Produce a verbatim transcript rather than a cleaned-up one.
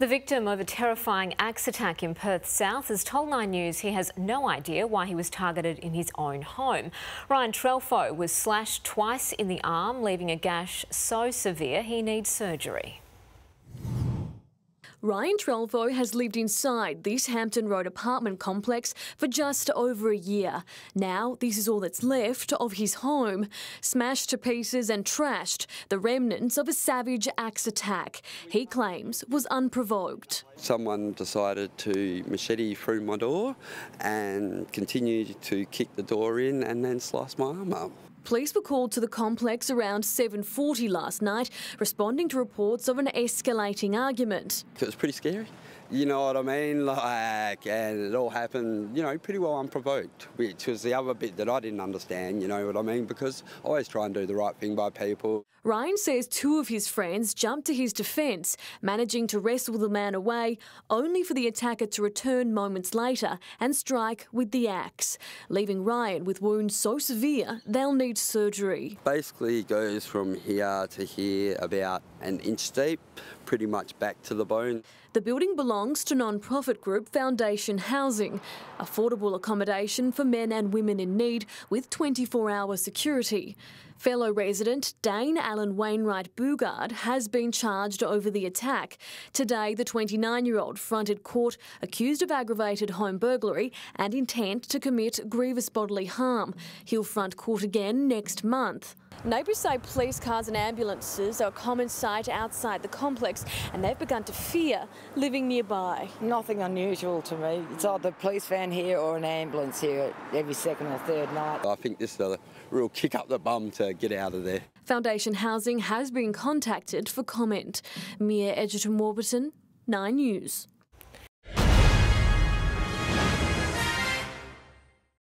The victim of a terrifying axe attack in Perth South has told nine news he has no idea why he was targeted in his own home. Ryan Trelfo was slashed twice in the arm, leaving a gash so severe he needs surgery. Ryan Trelfo has lived inside this Hampton Road apartment complex for just over a year. Now, this is all that's left of his home, smashed to pieces and trashed, the remnants of a savage axe attack he claims was unprovoked. Someone decided to machete through my door and continued to kick the door in and then slice my arm up. Police were called to the complex around seven forty last night, responding to reports of an escalating argument. It was pretty scary, you know what I mean? Like, and it all happened, you know, pretty well unprovoked, which was the other bit that I didn't understand, you know what I mean? Because I always try and do the right thing by people. Ryan says two of his friends jumped to his defence, managing to wrestle the man away, only for the attacker to return moments later and strike with the axe, leaving Ryan with wounds so severe they'll need surgery. Basically goes from here to here about an inch deep, pretty much back to the bone. The building belongs to non-profit group Foundation Housing, affordable accommodation for men and women in need with twenty-four hour security. Fellow resident Dane Alan Wainwright Bougard has been charged over the attack. Today, the twenty-nine-year-old fronted court accused of aggravated home burglary and intent to commit grievous bodily harm. He'll front court again next month. Neighbours say police cars and ambulances are a common sight outside the complex, and they've begun to fear living nearby. Nothing unusual to me. It's either a police van here or an ambulance here every second or third night. I think this is a real kick up the bum to get out of there. Foundation Housing has been contacted for comment. Mia Edgerton-Warburton, nine news.